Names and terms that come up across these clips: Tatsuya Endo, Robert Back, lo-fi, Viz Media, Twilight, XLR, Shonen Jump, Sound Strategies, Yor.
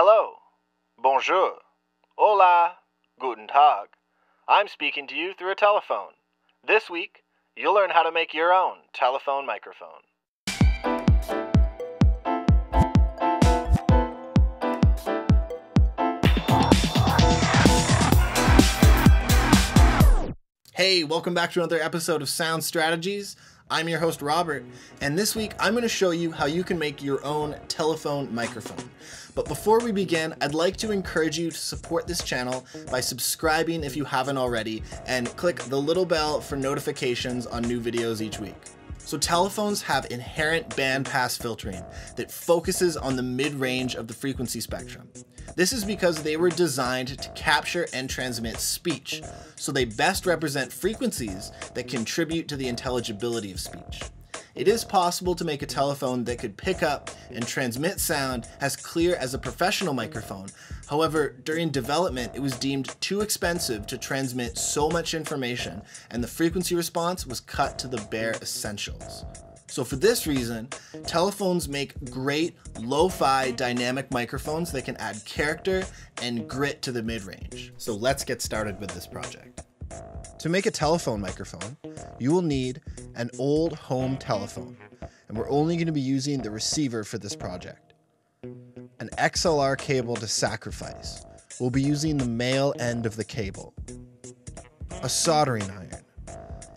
Hello, bonjour, hola, guten tag. I'm speaking to you through a telephone. This week, you'll learn how to make your own telephone microphone. Hey, welcome back to another episode of Sound Strategies. I'm your host, Robert, and this week I'm going to show you how you can make your own telephone microphone. But before we begin, I'd like to encourage you to support this channel by subscribing if you haven't already, and click the little bell for notifications on new videos each week. So telephones have inherent bandpass filtering that focuses on the mid-range of the frequency spectrum. This is because they were designed to capture and transmit speech, so they best represent frequencies that contribute to the intelligibility of speech. It is possible to make a telephone that could pick up and transmit sound as clear as a professional microphone. However, during development, it was deemed too expensive to transmit so much information, and the frequency response was cut to the bare essentials. So for this reason, telephones make great lo-fi dynamic microphones that can add character and grit to the mid-range. So let's get started with this project. To make a telephone microphone, you will need an old home telephone, and we're only going to be using the receiver for this project. An XLR cable to sacrifice. We'll be using the male end of the cable. A soldering iron.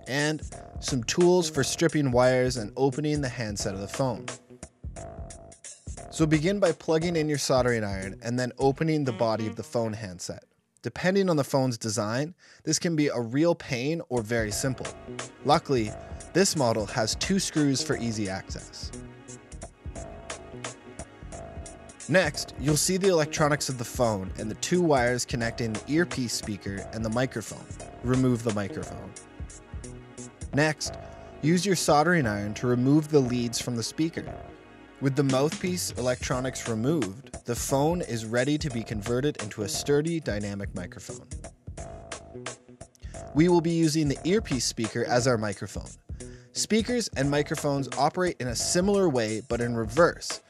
And some tools for stripping wires and opening the handset of the phone. So begin by plugging in your soldering iron and then opening the body of the phone handset. Depending on the phone's design, this can be a real pain or very simple. Luckily, this model has two screws for easy access. Next, you'll see the electronics of the phone and the two wires connecting the earpiece speaker and the microphone. Remove the microphone. Next, use your soldering iron to remove the leads from the speaker. With the mouthpiece electronics removed, the phone is ready to be converted into a sturdy dynamic microphone. We will be using the earpiece speaker as our microphone. Speakers and microphones operate in a similar way, but in reverse.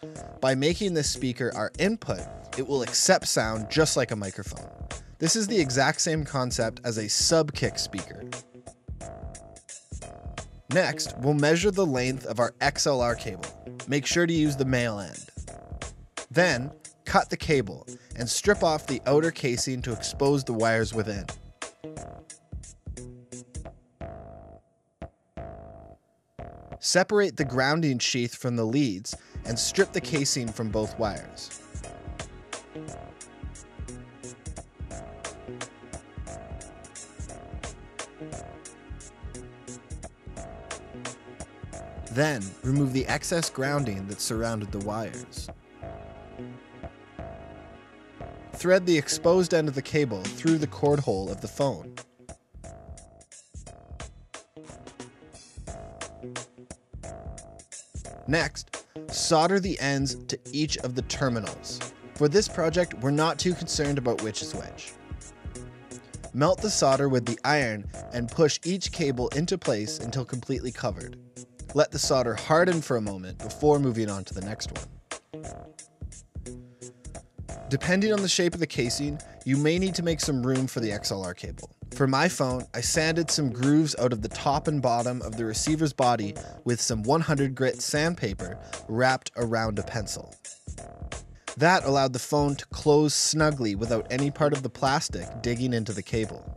By making this speaker our input, it will accept sound just like a microphone. This is the exact same concept as a sub-kick speaker. Next, we'll measure the length of our XLR cable. Make sure to use the male end. Then, cut the cable and strip off the outer casing to expose the wires within. Separate the grounding sheath from the leads and strip the casing from both wires. Then, remove the excess grounding that surrounded the wires. Thread the exposed end of the cable through the cord hole of the phone. Next, solder the ends to each of the terminals. For this project, we're not too concerned about which is which. Melt the solder with the iron and push each cable into place until completely covered. Let the solder harden for a moment before moving on to the next one. Depending on the shape of the casing, you may need to make some room for the XLR cable. For my phone, I sanded some grooves out of the top and bottom of the receiver's body with some 100 grit sandpaper wrapped around a pencil. That allowed the phone to close snugly without any part of the plastic digging into the cable.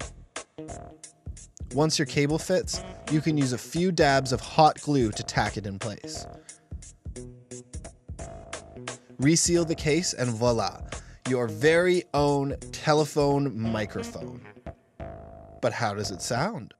Once your cable fits, you can use a few dabs of hot glue to tack it in place. Reseal the case and voila, your very own telephone microphone. But how does it sound?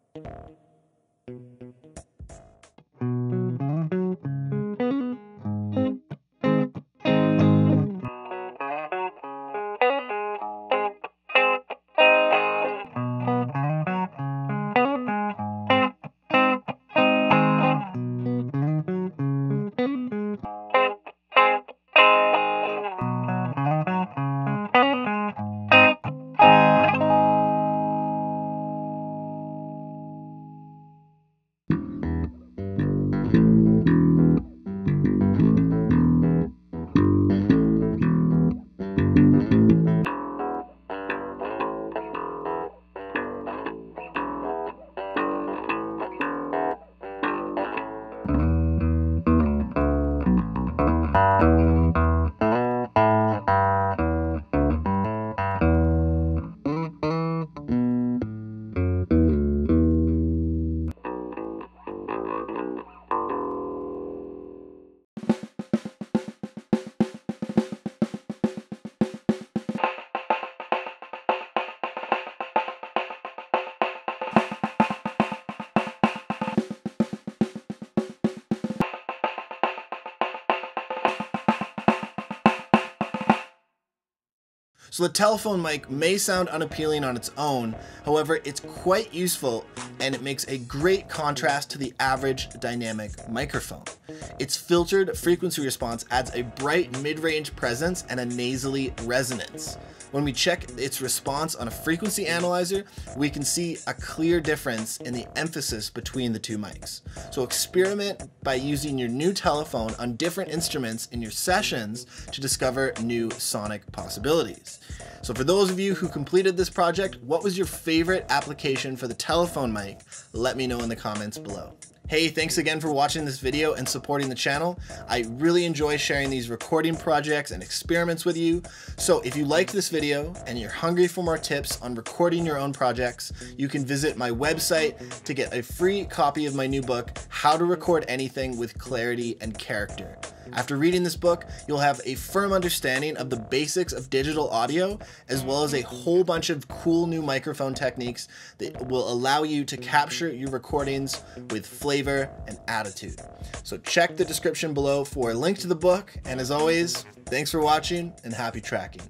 So the telephone mic may sound unappealing on its own, however, it's quite useful and it makes a great contrast to the average dynamic microphone. Its filtered frequency response adds a bright mid-range presence and a nasally resonance. When we check its response on a frequency analyzer, we can see a clear difference in the emphasis between the two mics. So experiment by using your new telephone on different instruments in your sessions to discover new sonic possibilities. So for those of you who completed this project, what was your favorite application for the telephone mic? Let me know in the comments below. Hey, thanks again for watching this video and supporting the channel. I really enjoy sharing these recording projects and experiments with you. So if you liked this video and you're hungry for more tips on recording your own projects, you can visit my website to get a free copy of my new book, How to Record Anything with Clarity and Character. After reading this book, you'll have a firm understanding of the basics of digital audio, as well as a whole bunch of cool new microphone techniques that will allow you to capture your recordings with flavor and attitude. So check the description below for a link to the book. And as always, thanks for watching and happy tracking.